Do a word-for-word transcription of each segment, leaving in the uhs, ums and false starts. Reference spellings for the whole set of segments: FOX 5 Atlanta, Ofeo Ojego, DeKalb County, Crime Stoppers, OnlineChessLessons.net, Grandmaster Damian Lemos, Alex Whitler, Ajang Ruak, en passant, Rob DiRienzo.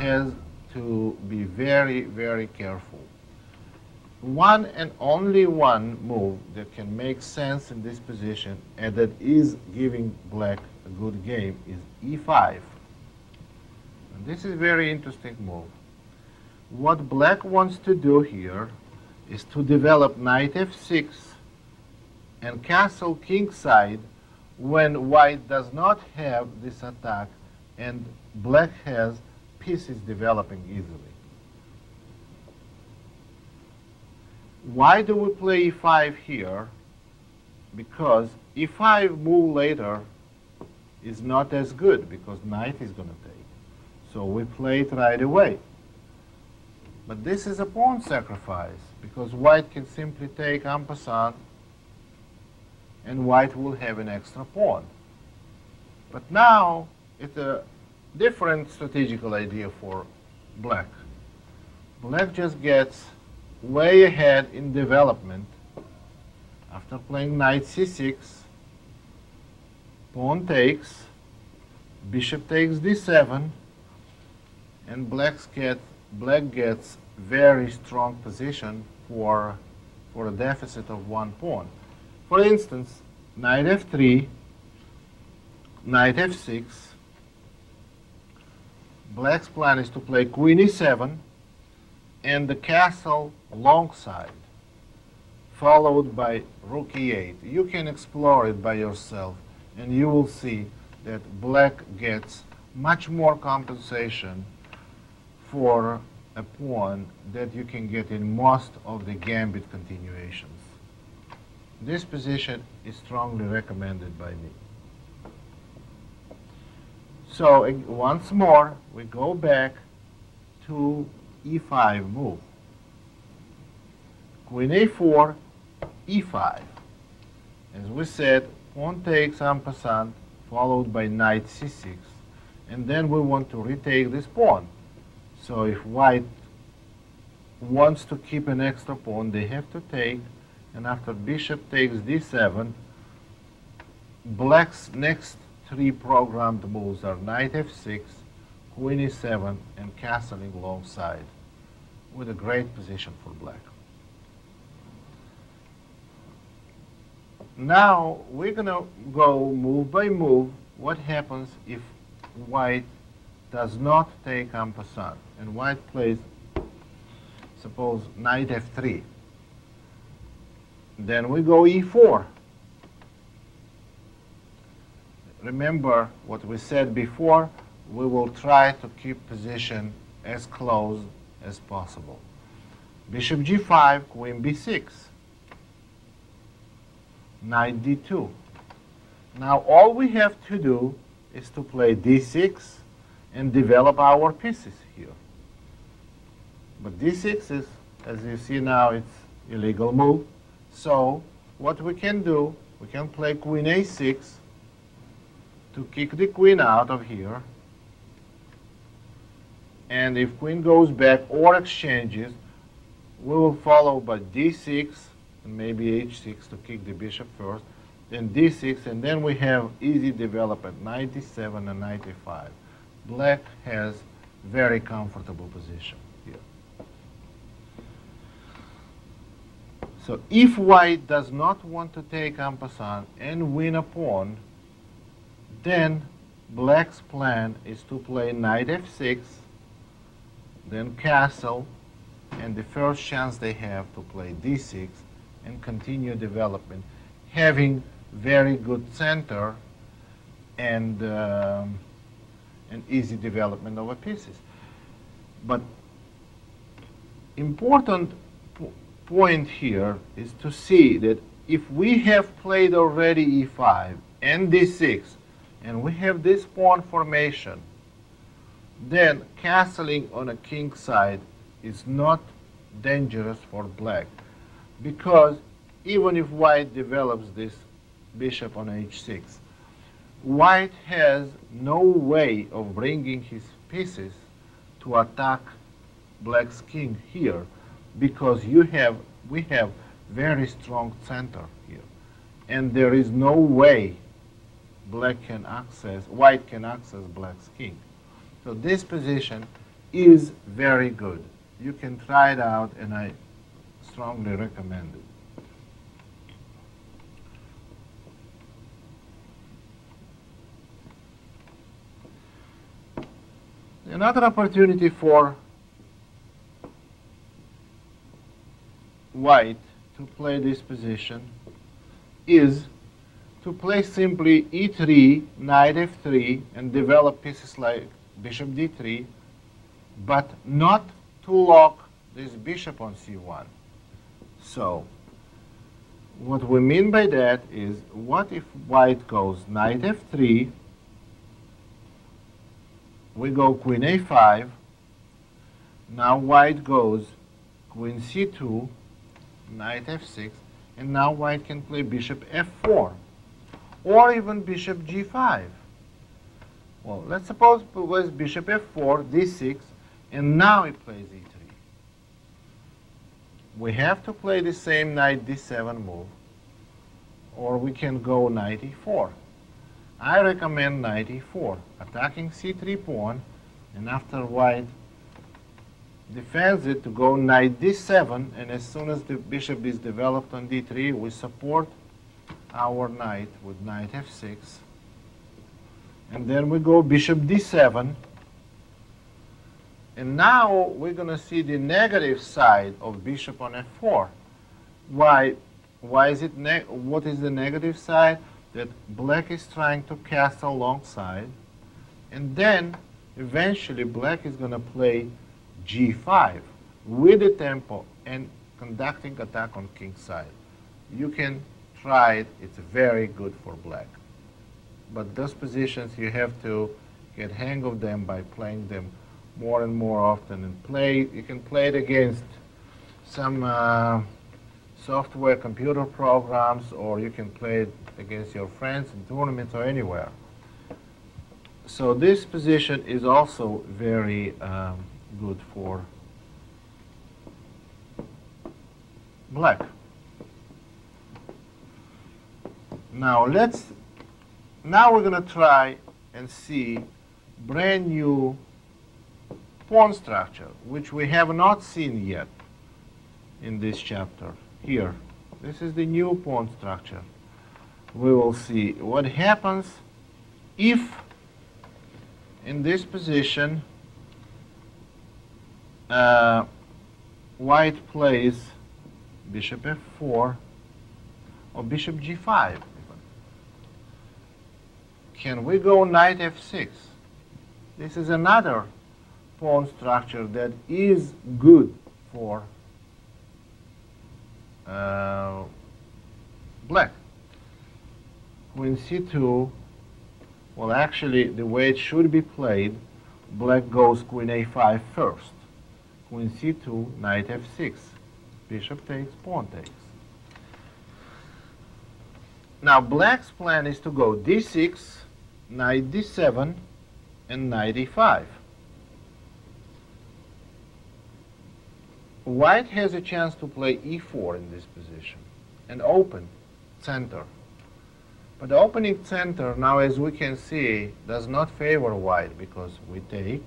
has to be very, very careful. One and only one move that can make sense in this position and that is giving black a good game is e five. And this is a very interesting move. What black wants to do here is to develop knight f six and castle kingside when white does not have this attack and black has pieces developing easily. Why do we play e five here? Because e five move later is not as good because knight is going to take. So we play it right away. But this is a pawn sacrifice because white can simply take en passant and white will have an extra pawn. But now it's a different strategical idea for black. Black just gets way ahead in development after playing knight c six, pawn takes, bishop takes d seven, and black gets, black gets very strong position for, for a deficit of one pawn. For instance, knight f three, knight f six, black's plan is to play queen e seven, and the castle alongside, followed by rook e eight. You can explore it by yourself, and you will see that black gets much more compensation for a pawn that you can get in most of the gambit continuations. This position is strongly recommended by me. So once more, we go back to e five move. Queen a four, e five. As we said, pawn takes en passant, followed by knight c six. And then we want to retake this pawn. So if white wants to keep an extra pawn, they have to take. And after bishop takes d seven, black's next three programmed moves are knight f six, queen e seven, and castling alongside, with a great position for black. Now we're going to go move by move. What happens if white does not take en passant and white plays, suppose, knight f three? Then we go e four. Remember what we said before, we will try to keep position as close as possible. Bishop g five, queen b six, knight d two. Now all we have to do is to play d six and develop our pieces here. But d six is, as you see now, it's illegal move. So what we can do, we can play queen a six to kick the queen out of here. And if queen goes back or exchanges, we will follow by d six and maybe h six to kick the bishop first, then d six, and then we have easy development, knight e seven and knight e five. Black has very comfortable position here. So if white does not want to take en passant and win a pawn, then black's plan is to play knight f six, then castle, and the first chance they have to play d six and continue development, having very good center and um, an easy development over pieces. But important po point here is to see that if we have played already e five and d six, and we have this pawn formation, then castling on a king side is not dangerous for black, because even if white develops this bishop on h six, white has no way of bringing his pieces to attack black's king here, because you have, we have very strong center here, and there is no way black can access, white can access black's king. So this position is very good. You can try it out, and I strongly recommend it. Another opportunity for white to play this position is to play simply e three, knight f three, and develop pieces like bishop d three, but not to lock this bishop on c one. So what we mean by that is, what if white goes knight f three, we go queen a five, now white goes queen c two, knight f six, and now white can play bishop f four, or even bishop g five. Well, let's suppose it was bishop f four, d six, and now it plays e three. We have to play the same knight d seven move, or we can go knight e four. I recommend knight e four, attacking c three pawn, and after white defends it, to go knight d seven, and as soon as the bishop is developed on d three, we support our knight with knight f six, and then we go bishop d seven, and now we're going to see the negative side of bishop on f four. Why? Why is it? Ne what is the negative side? That black is trying to castle alongside, and then eventually black is going to play g five with the tempo and conducting attack on king's side. You can try it. It's very good for black. But those positions, you have to get hang of them by playing them more and more often. And play, you can play it against some uh, software, computer programs, or you can play it against your friends in tournaments or anywhere. So this position is also very um, good for black. Now let's, now we're going to try and see brand new pawn structure, which we have not seen yet in this chapter. Here, this is the new pawn structure. We will see what happens if in this position uh, white plays bishop f four or bishop g five. Can we go knight f six? This is another pawn structure that is good for uh, black. Queen c two, well, actually, the way it should be played, black goes queen a five first. Queen c two, knight f six. Bishop takes, pawn takes. Now, black's plan is to go d six, knight d seven, and knight e five. White has a chance to play e four in this position, and open center. But the opening center, now as we can see, does not favor white, because we take,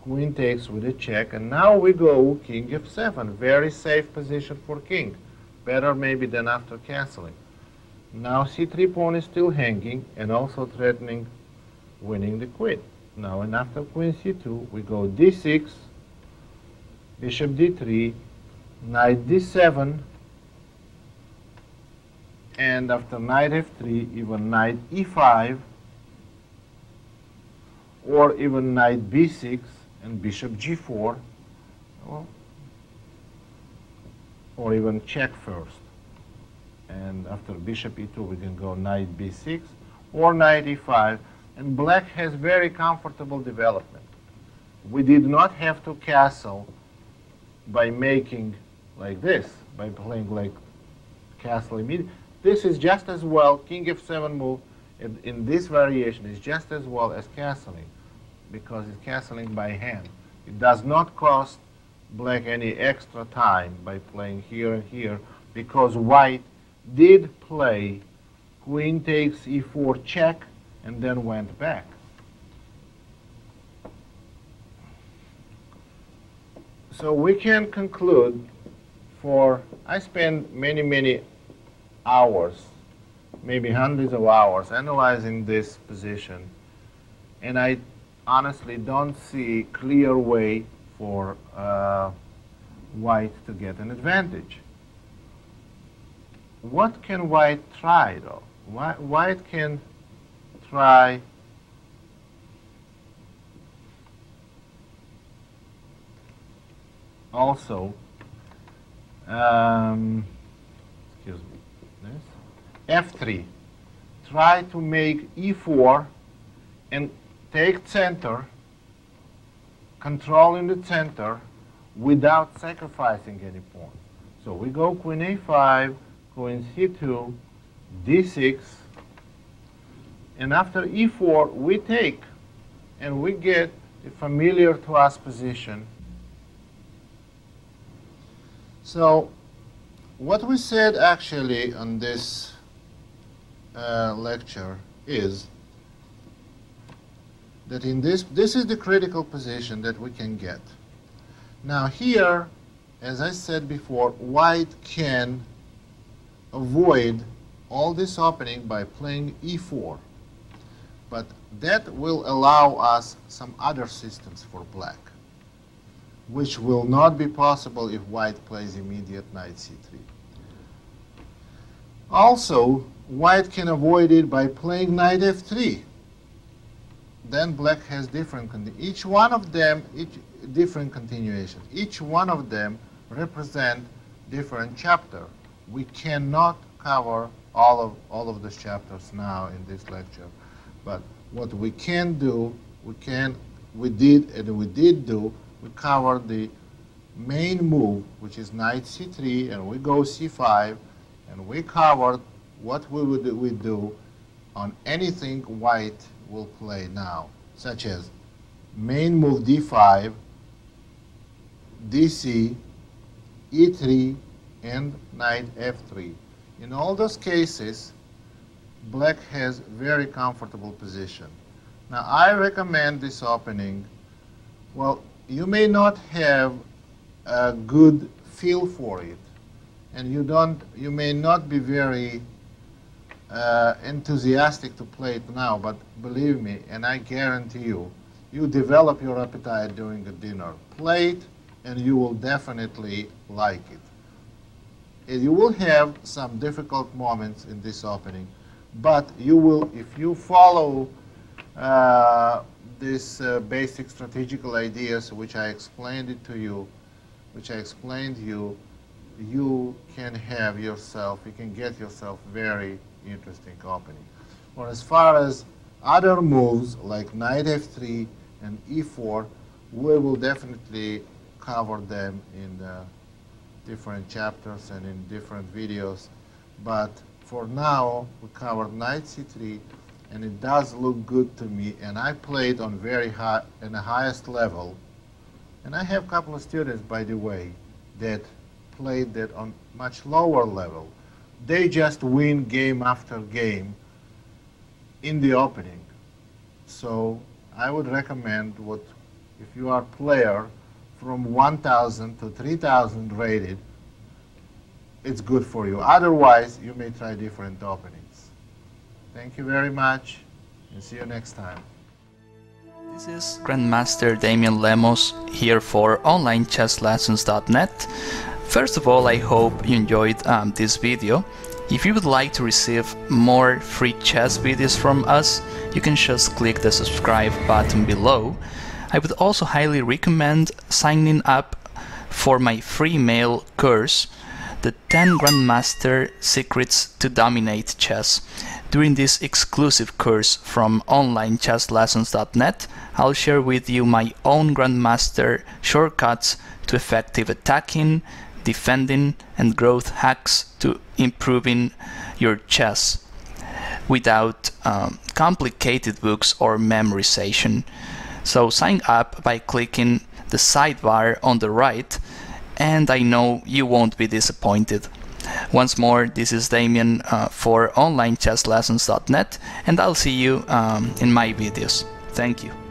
queen takes with a check, and now we go king f seven, very safe position for king, better maybe than after canceling. Now c three pawn is still hanging and also threatening winning the queen. Now and after queen c two, we go d six, bishop d three, knight d seven, and after knight f three, even knight e five, or even knight b six and bishop g four, or even check first. And after bishop e two, we can go knight b six or knight e five, and black has very comfortable development. We did not have to castle by making like this, by playing like castle immediately. This is just as well, king f seven move in, in this variation is just as well as castling, because it's castling by hand. It does not cost black any extra time by playing here and here, because white did play queen takes e four check and then went back. So we can conclude for, I spend many, many hours, maybe hundreds of hours analyzing this position, and I honestly don't see a clear way for uh, white to get an advantage. What can white try though? White can try also, um, excuse me, this, F three. Try to make E four and take center, controlling the center without sacrificing any pawn. So we go queen A five, queen C two, D six, and after E four we take, and we get a familiar to us position. So what we said actually on this uh, lecture is that in this, this is the critical position that we can get. Now here, as I said before, white can avoid all this opening by playing E four. But that will allow us some other systems for black, which will not be possible if white plays immediate knight C three. Also, white can avoid it by playing knight F three. Then black has different, each one of them, each different continuation. Each one of them represent different chapter. We cannot cover all of, all of the chapters now in this lecture. But what we can do, we can, we did, and we did do, we covered the main move, which is knight C three, and we go C five, and we covered what we would we do on anything white will play now, such as main move D five, D c, E three, and knight F three. In all those cases, black has very comfortable position. Now, I recommend this opening. Well, you may not have a good feel for it, and you don't, you may not be very uh, enthusiastic to play it now, but believe me, and I guarantee you, you develop your appetite during the dinner. Play it, and you will definitely like it. And you will have some difficult moments in this opening, but you will, if you follow uh, these uh, basic strategical ideas which I explained it to you, which I explained you, you can have yourself, you can get yourself very interesting opening. Or as far as other moves like knight F three and E four, we will definitely cover them in uh, different chapters and in different videos. But for now, we covered knight C three. And it does look good to me, and I played on very high, in the highest level. And I have a couple of students, by the way, that played that on much lower level. They just win game after game in the opening. So I would recommend what, if you are a player from one thousand to three thousand rated, it's good for you. Otherwise, you may try different openings. Thank you very much, and see you next time. This is Grandmaster Damian Lemos here for Online Chess Lessons dot net. First of all, I hope you enjoyed um, this video. If you would like to receive more free chess videos from us, you can just click the subscribe button below. I would also highly recommend signing up for my free mail course, The ten Grandmaster Secrets to Dominate Chess. During this exclusive course from Online Chess Lessons dot net, I'll share with you my own Grandmaster shortcuts to effective attacking, defending, and growth hacks to improving your chess without um, complicated books or memorization. So sign up by clicking the sidebar on the right, and I know you won't be disappointed. Once more, this is Damian uh, for Online Chess Lessons dot net, and I'll see you um, in my videos. Thank you.